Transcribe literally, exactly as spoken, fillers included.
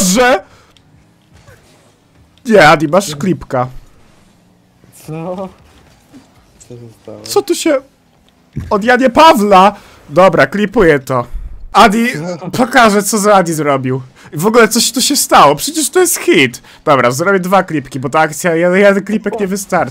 Boże! Nie, Adi, masz klipka. Co? Co się stało? Co tu się... Od Janie Pawla! Dobra, klipuję to. Adi, pokażę co z Adi zrobił. W ogóle coś tu się stało, przecież to jest hit. Dobra, zrobię dwa klipki, bo ta akcja, jeden klipek nie wystarczy.